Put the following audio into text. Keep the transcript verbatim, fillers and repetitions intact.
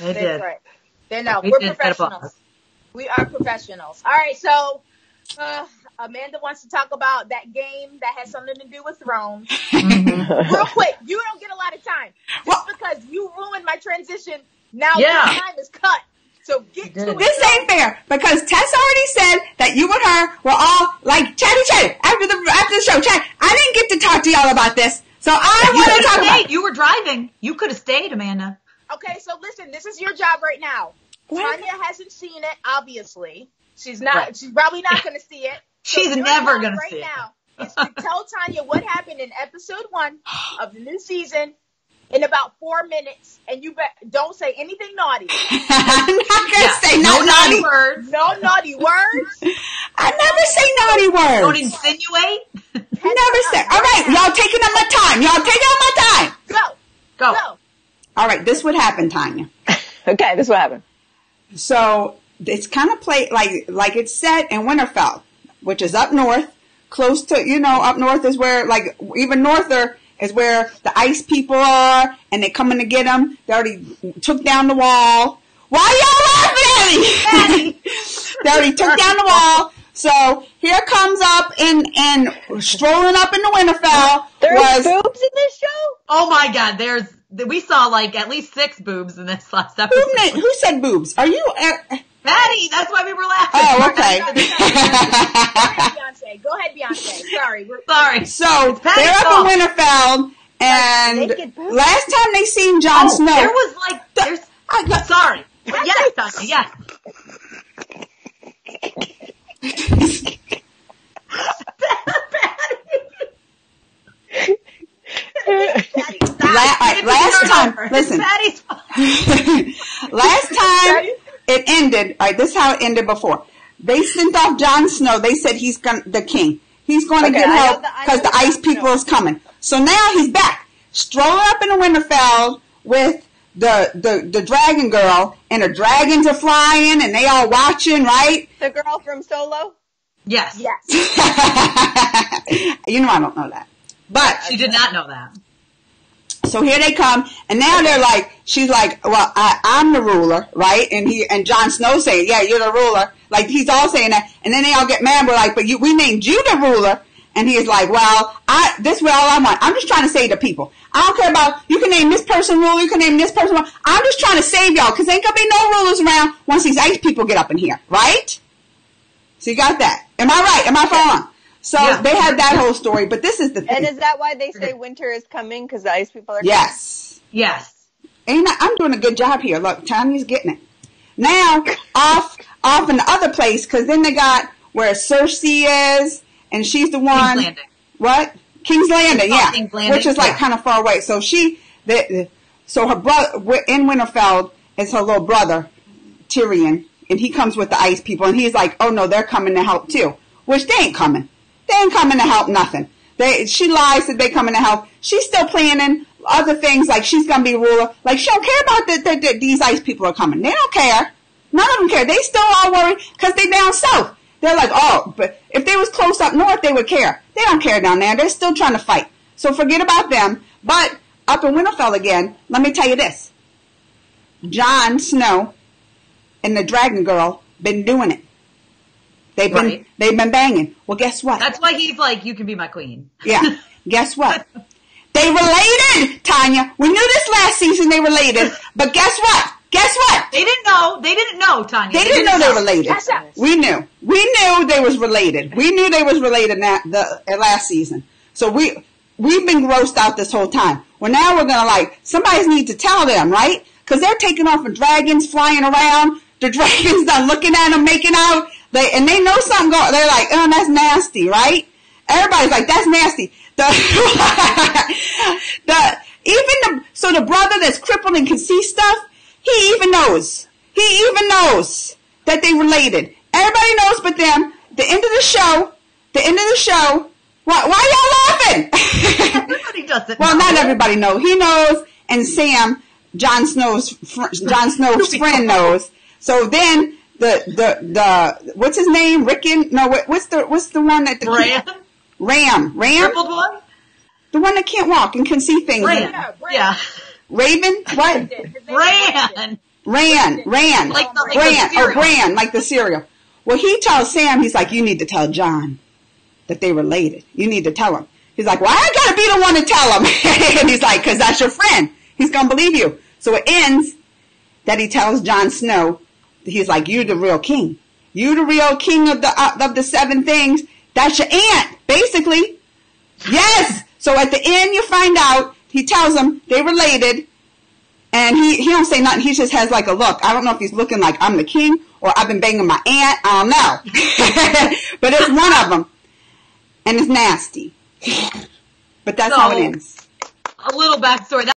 They They're did. Right. They know. We We're professionals. We are professionals. All right. So uh, Amanda wants to talk about that game that has something to do with Thrones. Mm-hmm. Real quick. You don't get a lot of time. Just well, because you ruined my transition. Now yeah. my time is cut. So get to it. This ain't fair because Tess already said that you and her were all like chatty chatty after the after the show. Chat. I didn't get to talk to y'all about this, so I want to talk stayed. about. You were driving. You could have stayed, Amanda. Okay, so listen. This is your job right now. What? Tanya hasn't seen it. Obviously, she's not. Right. She's probably not going to see it. So she's never going right to see now it. Is to tell Tanya what happened in episode one of the new season. In about four minutes, and you be- don't say anything naughty. I'm not gonna yeah. say no, no naughty words. No naughty words. I never say naughty words. Don't insinuate. Never up. say. All right, y'all taking up my time. Y'all taking up my time. Go, go, go. All right, this would happen, Tanya. Okay, this would happen. So it's kind of played like like it's set in Winterfell, which is up north, close to you know up north is where like even norther. Is where the ice people are, and they're coming to get them. They already took down the wall. Why are y'all laughing at me? They already took down the wall. So here comes up and and strolling up into Winterfell. There's was, boobs in this show? Oh my God! There's we saw like at least six boobs in this last episode. Who, made, who said boobs? Are you uh, Maddie? That's why we were laughing. Oh, okay. Go ahead, Beyonce. Sorry. We're- Sorry. So they're up in Winterfell, and last time they seen Jon oh, Snow. There was like, there's, I, I'm sorry. Yes, Tanya, yes. La- last time, listen. Last time it ended, all right, this is how it ended before. They sent off Jon Snow. They said he's gonna, the king. He's going to okay, get help because the, the ice people know. is coming. So now he's back, strolling up in the Winterfell with the, the, the dragon girl, and the dragons are flying, and they all watching, right? The girl from Solo? Yes. Yes. You know I don't know that. But she did not know that. So here they come, and now they're like, she's like, well, I, I'm the ruler, right? And he and Jon Snow saying, yeah, you're the ruler. Like, he's all saying that. And then they all get mad. We're like, but you, we named you the ruler. And he's like, well, I this is all I want. I'm just trying to save the people. I don't care about, you can name this person ruler, you can name this person ruler. I'm just trying to save y'all, because ain't going to be no rulers around once these ice people get up in here, right? So you got that. Am I right? Am I wrong? So yeah. They had that whole story, but this is the thing. And is that why they say winter is coming? Because the ice people are yes. coming? Yes. Yes. And I, I'm doing a good job here. Look, Tanya's getting it. Now, off off in the other place, because then they got where Cersei is, and she's the one. King's Landing. What? King's Landing, yeah. King's Landing. Which is like yeah. kind of far away. So she, the, so her brother, in Winterfell, is her little brother, Tyrion, and he comes with the ice people, and he's like, oh no, they're coming to help too, which they ain't coming. They ain't coming to help nothing. They, she lies that they coming to help. She's still planning other things like she's going to be ruler. Like she don't care about that the, the, these ice people are coming. They don't care. None of them care. They still all worried because they down south. They're like, oh, but if they was close up north, they would care. They don't care down there. They're still trying to fight. So forget about them. But up in Winterfell again, let me tell you this. Jon Snow and the dragon girl been doing it. They've been right. they've been banging. Well, guess what? That's why he's like, you can be my queen. Yeah. Guess what? They related, Tanya. We knew this last season they related, but guess what? Guess what? They didn't know. They didn't know, Tanya. They, they didn't, didn't know, know they related. That's us. We knew. We knew they was related. We knew they was related that the uh, last season. So we we've been grossed out this whole time. Well, now we're gonna like somebody needs to tell them, right? Because they're taking off with dragons flying around. The dragons are looking at them, making out. They, and they know something going, they're like, oh, that's nasty, right? Everybody's like, that's nasty. The, the, even the, so the brother that's crippled and can see stuff, he even knows. He even knows that they related. Everybody knows but them. The end of the show, the end of the show, why, why y'all laughing? Everybody doesn't well, know. Not everybody knows. He knows, and Sam, Jon Snow's, fr- Jon Snow's friend knows. So then, The, the, the, what's his name? Rickon? No, what, what's the, what's the one that the Ram? Kid, Ram. Ram? Crippled one? The one that can't walk and can see things. Ram. Yeah. Raven? What? Ram. Ram. Ran, ran, like the, like Bran, oh, Bran, like the cereal. Well, he tells Sam, he's like, you need to tell John that they related. You need to tell him. He's like, well, I gotta be the one to tell him. And he's like, cause that's your friend. He's gonna believe you. So it ends that he tells Jon Snow, he's like, you're the real king. You're the real king of the, uh, of the seven things. That's your aunt, basically. Yes. So at the end, you find out, he tells them they related. And he, he don't say nothing. He just has like a look. I don't know if he's looking like I'm the king or I've been banging my aunt. I don't know. But it's one of them. And it's nasty. But that's so, how it ends. A little backstory.